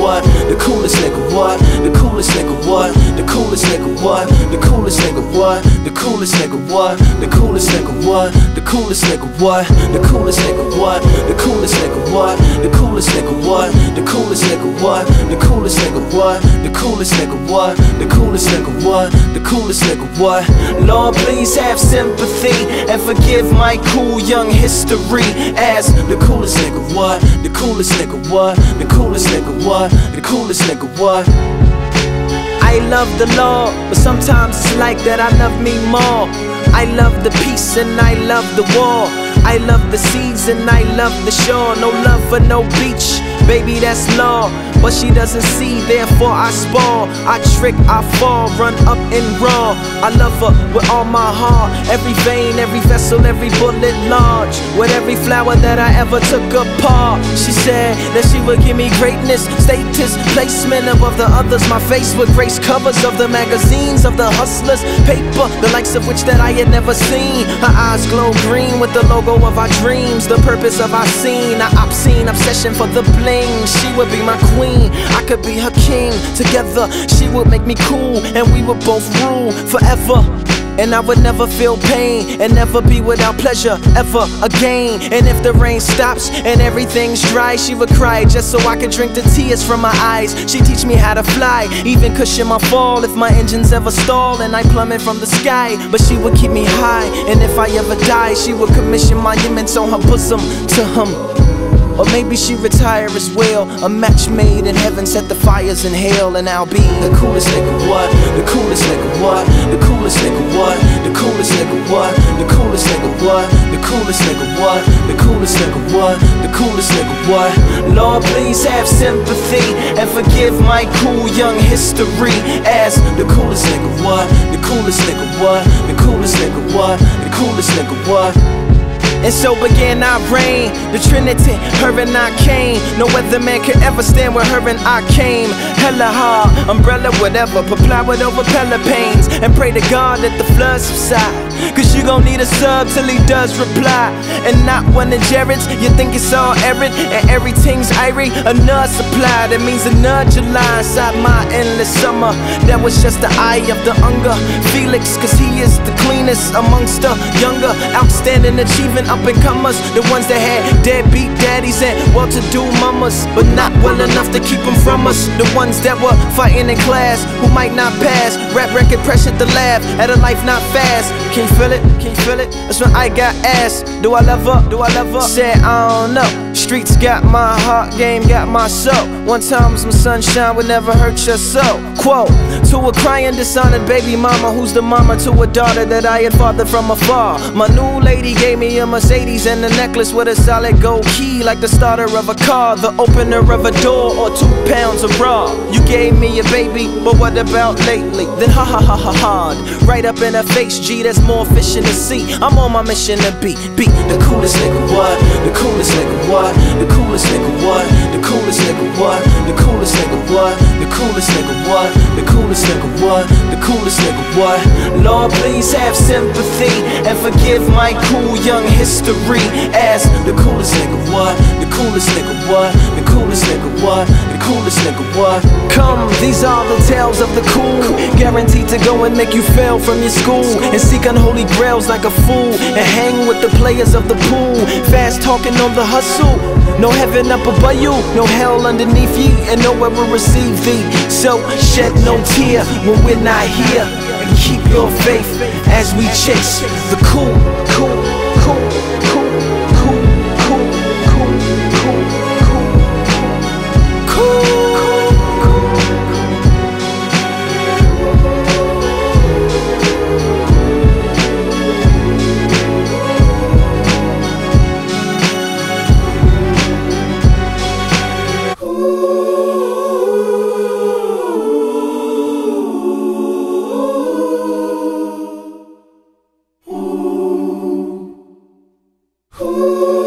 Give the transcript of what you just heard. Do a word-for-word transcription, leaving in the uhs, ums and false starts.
what? The coolest nigga what? The coolest nigga what? The coolest nigga what? The coolest nigga what? The coolest nigga what? The coolest nigga what? The coolest nigga what? The coolest nigga what? The coolest nigga what? The coolest nigga what? The coolest nigga what? The coolest nigga what? The coolest nigga what? The coolest nigga what? The coolest nigga what? Lord, please have sympathy and forgive my cool young history as the coolest nigga what? The coolest nigga what? The coolest nigga what? The coolest nigga what? I love the law, but sometimes it's like that I love me more. I love the peace and I love the war. I love the seas and I love the shore. No love for no beach, baby that's law. But she doesn't see, therefore I spoil. I trick, I fall, run up and raw. I love her with all my heart. Every vein, every vessel, every bullet large. With every flower that I ever took apart. She said that she would give me greatness, status, placement above the others. My face with grace covers of the magazines, of the hustlers, paper, the likes of which that I had never seen. Her eyes glow green with the logo of our dreams, the purpose of our scene, our obscene obsession for the bling. She would be my queen, I could be her king. Together, she would make me cool, and we would both rule forever. And I would never feel pain, and never be without pleasure ever again. And if the rain stops, and everything's dry, she would cry just so I could drink the tears from her eyes. She'd teach me how to fly, even cushion my fall if my engines ever stall and I plummet from the sky. But she would keep me high, and if I ever die, she would commission monuments on her bosom to him. Or maybe she retire as well. A match made in heaven, set the fires in hell. And I'll be the coolest nigga what? The coolest nigga what? The coolest nigga what? The coolest nigga what? The coolest nigga what? The coolest nigga what? The coolest nigga what? The coolest nigga what? Lord, please have sympathy and forgive my cool young history as the coolest nigga what? The coolest nigga what? The coolest nigga what? The coolest nigga what? And so began our reign, the Trinity, her and I came. No other man could ever stand where her and I came. Hella hard, umbrella, whatever, apply with over panes. And pray to God that the flood subside, cause you gon' need a sub till he does reply. And not one of Jared's, you think it's all arid, and everything's irie. Another supply, that means another July inside my endless summer. That was just the eye of the hunger Felix, cause he is the cleanest amongst the younger, outstanding achievement up-and-comers, the ones that had deadbeat daddies and well-to-do mamas, but not well enough to keep them from us. The ones that were fighting in class, who might not pass. Rap record pressured the lab at a life not fast. Can you feel it? Can you feel it? That's when I got asked, do I love her? Do I love her? Said I don't know. Streets got my heart, game got my soul. One time some sunshine would never hurt your soul. Quote, to a crying, dishonored baby mama, who's the mama to a daughter that I had fathered from afar. My new lady gave me a Mercedes and a necklace with a solid gold key, like the starter of a car, the opener of a door, or two pounds of raw. You gave me a baby, but what about lately? Then ha ha ha ha ha, right up in her face, G, that's more fish in the sea. I'm on my mission to be, be the coolest nigga what? The coolest nigga what? The coolest nigga what? The coolest nigga what? The coolest nigga what? The coolest nigga what? The coolest nigga what? The coolest nigga what? Lord, please have sympathy and forgive my cool young history. History as the coolest nigga what? The coolest nigga what? The coolest nigga what? The coolest nigga what? Come, these are the tales of the cool, guaranteed to go and make you fail from your school, and seek unholy grails like a fool, and hang with the players of the pool, fast talking on the hustle. No heaven up above you, no hell underneath ye, and nowhere will receive thee. So shed no tear when we're not here, and keep your faith as we chase the cool, cool. Cool, cool, cool, cool, cool, cool, cool, cool, cool, cool.